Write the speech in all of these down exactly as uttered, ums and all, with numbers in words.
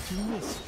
Did you miss?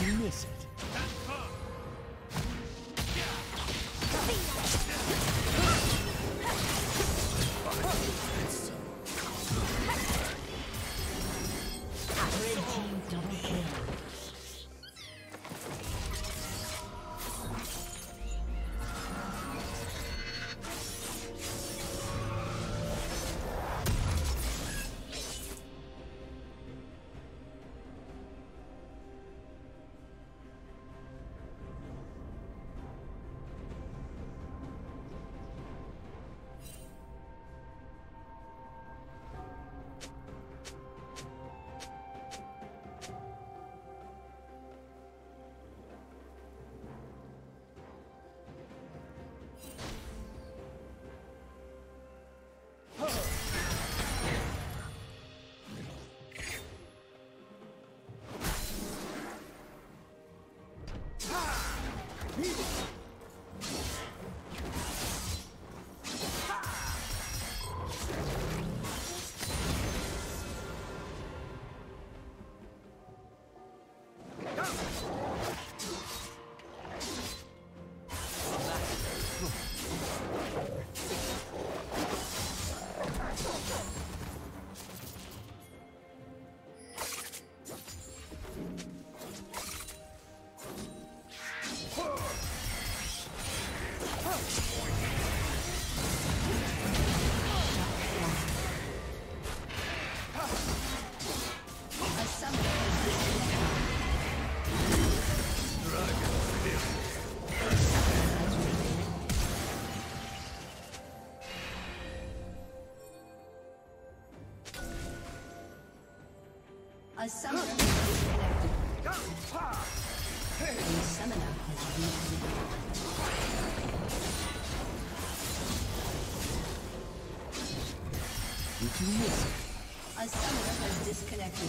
You miss it. A summoner has reconnected. A summoner has reconnected. A summoner has disconnected.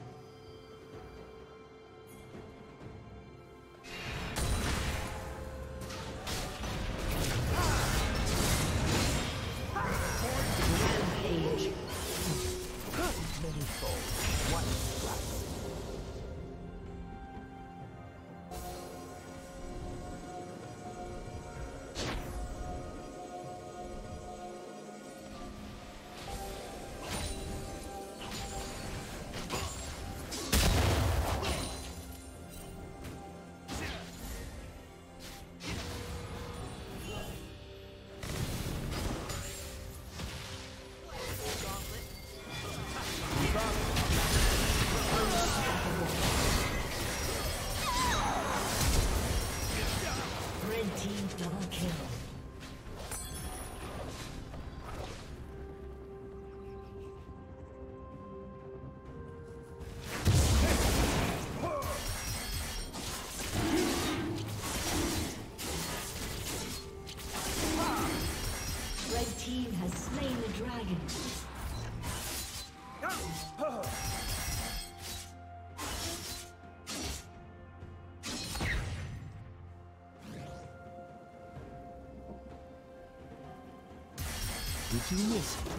Did you miss it?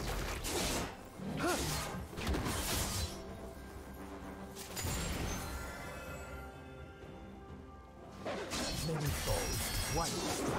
Many foes, one strike.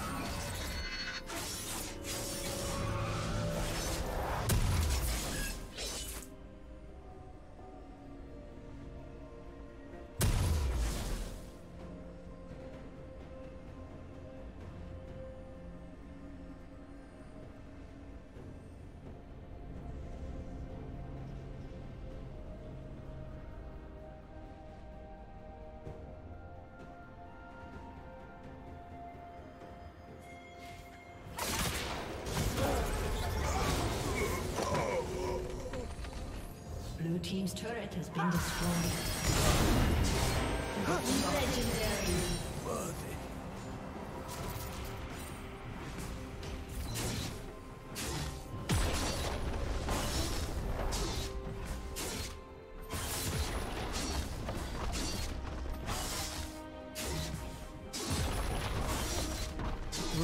Team's turret has been destroyed. Legendary. Worthy.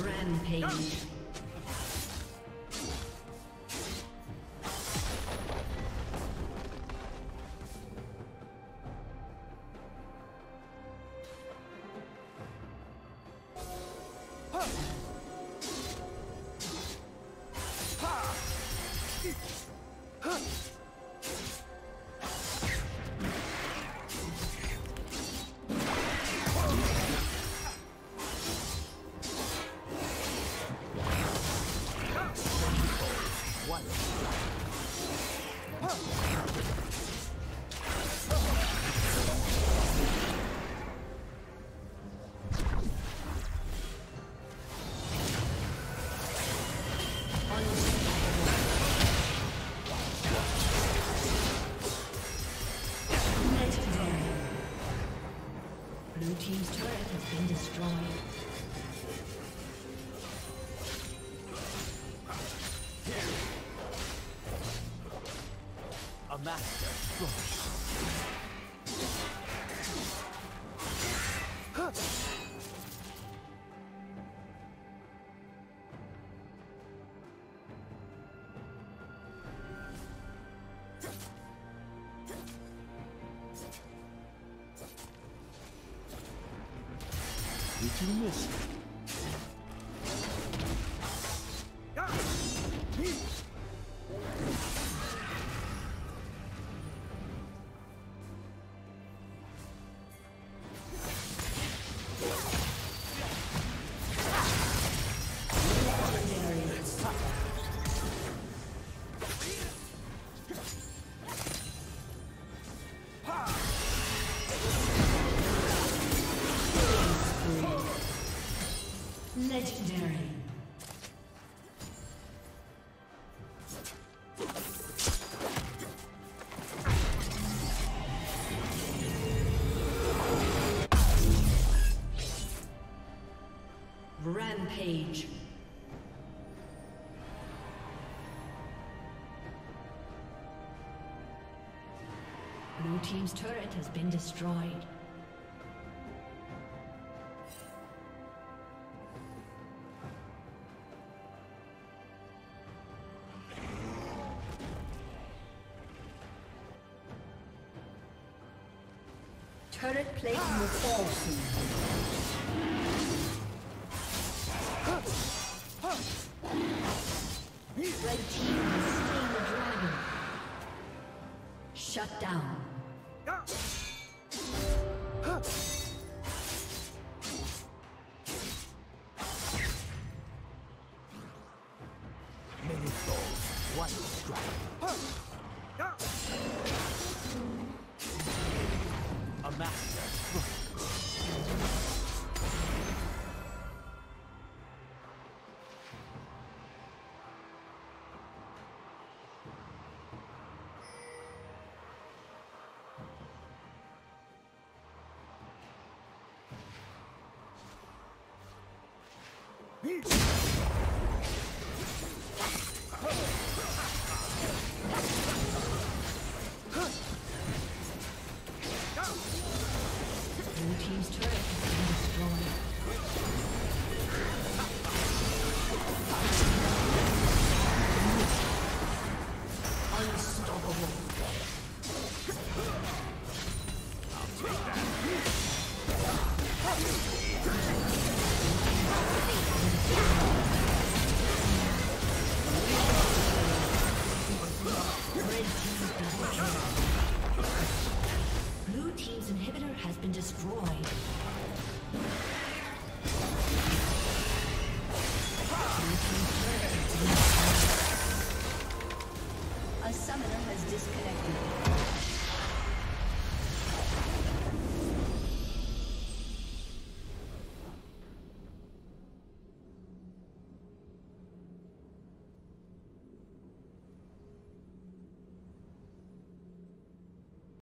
Rampage. Blue team's turret has been destroyed. Did you miss it? Page. Blue team's turret has been destroyed. Turret plate will fall soon. Red team has slain the dragon. Shut down. Disconnected.